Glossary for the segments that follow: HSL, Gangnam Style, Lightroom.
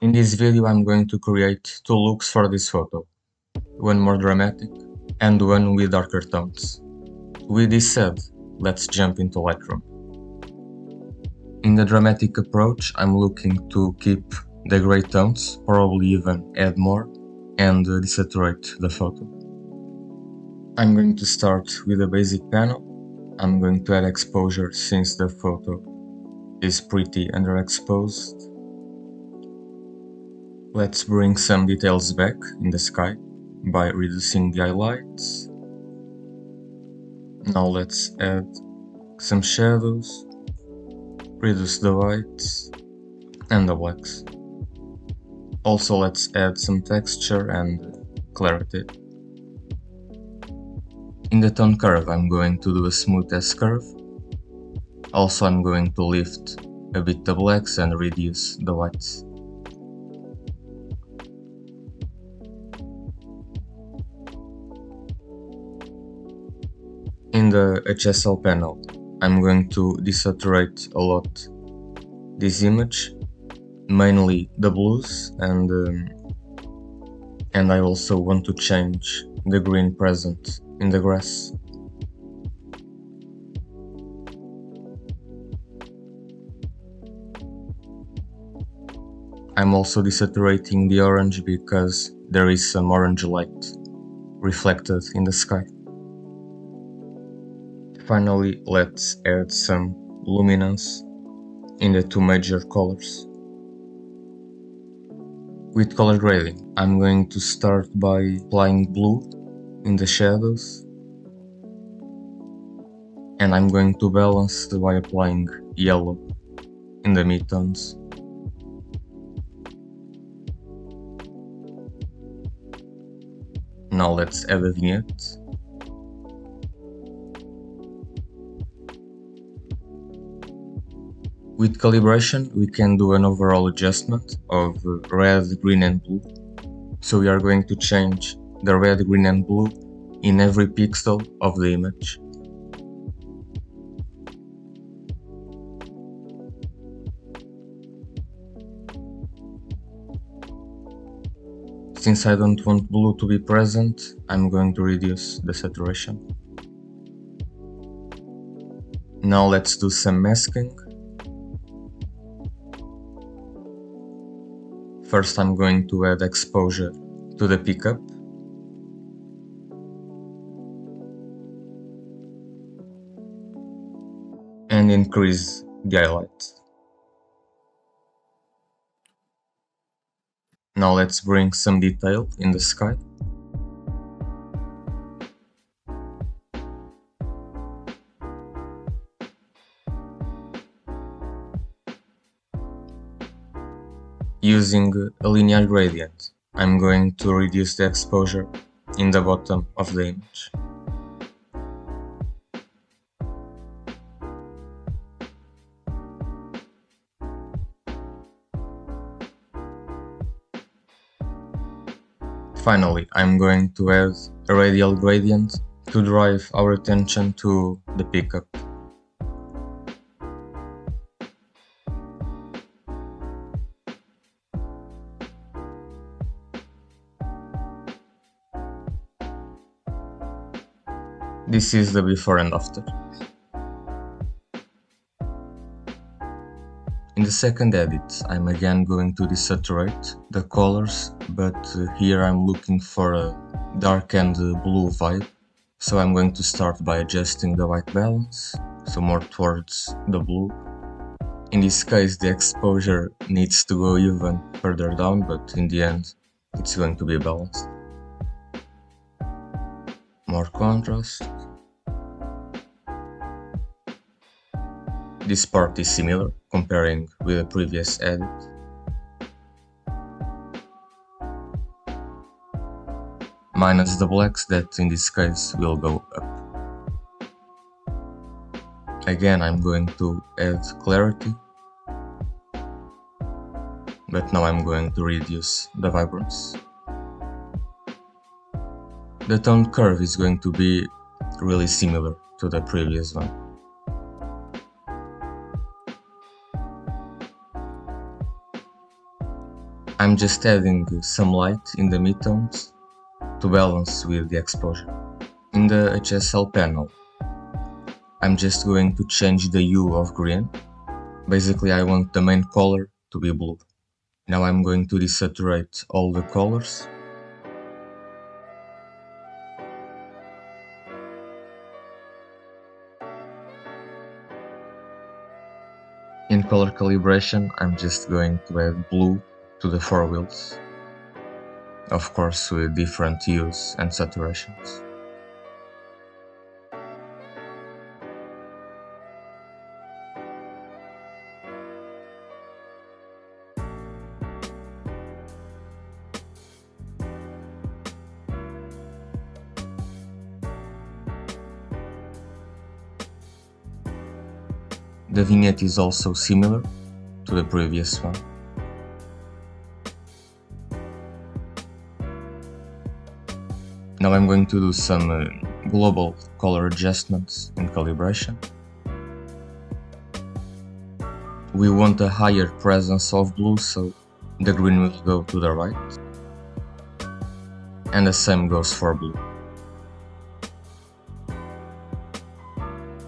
In this video I'm going to create two looks for this photo, one more dramatic and one with darker tones. With this said, let's jump into Lightroom. In the dramatic approach I'm looking to keep the grey tones, probably even add more and desaturate the photo. I'm going to start with a basic panel. I'm going to add exposure since the photo is pretty underexposed. Let's bring some details back in the sky by reducing the highlights. Now let's add some shadows, reduce the whites and the blacks. Also let's add some texture and clarity. In the tone curve I'm going to do a smooth S curve. Also I'm going to lift a bit the blacks and reduce the whites. In the HSL panel I'm going to desaturate a lot this image, mainly the blues, and I also want to change the green present in the grass. I'm also desaturating the orange because there is some orange light reflected in the sky. Finally, let's add some luminance in the two major colors. With color grading, I'm going to start by applying blue in the shadows, and I'm going to balance by applying yellow in the midtones. Now let's add a vignette. With calibration we can do an overall adjustment of red, green and blue, so we are going to change the red, green and blue in every pixel of the image. Since I don't want blue to be present, I'm going to reduce the saturation. Now let's do some masking. First, I'm going to add exposure to the pickup. And increase the highlight. Now let's bring some detail in the sky. Using a linear gradient, I'm going to reduce the exposure in the bottom of the image. Finally, I'm going to add a radial gradient to drive our attention to the pickup. This is the before and after. In the second edit, I'm again going to desaturate the colors, but here I'm looking for a dark and blue vibe. So I'm going to start by adjusting the white balance, so more towards the blue. In this case, the exposure needs to go even further down, but in the end, it's going to be balanced. More contrast. This part is similar, comparing with the previous edit. Minus the blacks that in this case will go up. Again, I'm going to add clarity. But now I'm going to reduce the vibrance. The tone curve is going to be really similar to the previous one. I'm just adding some light in the midtones to balance with the exposure. In the HSL panel, I'm just going to change the hue of green. Basically, I want the main color to be blue. Now I'm going to desaturate all the colors. In color calibration, I'm just going to add blue to the four wheels, of course with different hues and saturations. The vignette is also similar to the previous one. Now I'm going to do some global color adjustments and calibration. We want a higher presence of blue, so the green will go to the right. And the same goes for blue.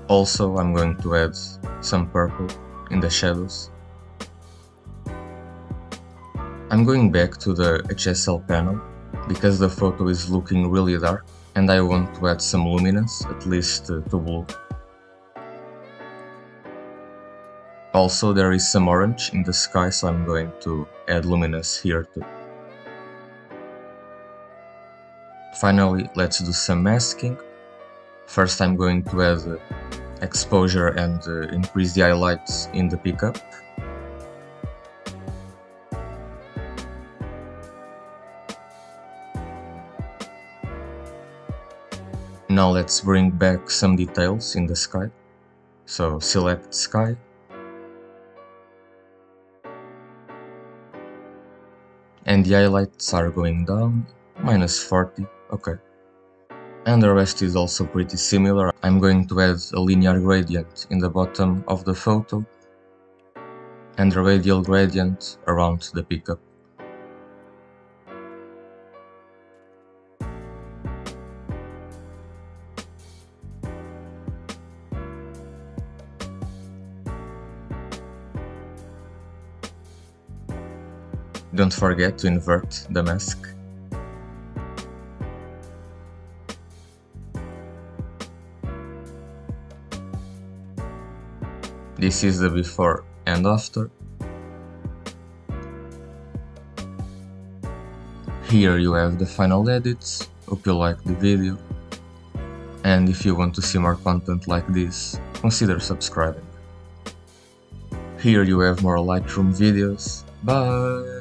Also, I'm going to add some purple in the shadows. I'm going back to the HSL panel because the photo is looking really dark and I want to add some luminance, at least to blue. Also, there is some orange in the sky, so I'm going to add luminance here too. Finally, let's do some masking. First, I'm going to add exposure and increase the highlights in the pickup. Now let's bring back some details in the sky. So select sky. And the highlights are going down, -40, okay. And the rest is also pretty similar. I'm going to add a linear gradient in the bottom of the photo and a radial gradient around the pickup. Don't forget to invert the mask. This is the before and after. Here you have the final edits. Hope you liked the video. And if you want to see more content like this, consider subscribing. Here you have more Lightroom videos. Bye!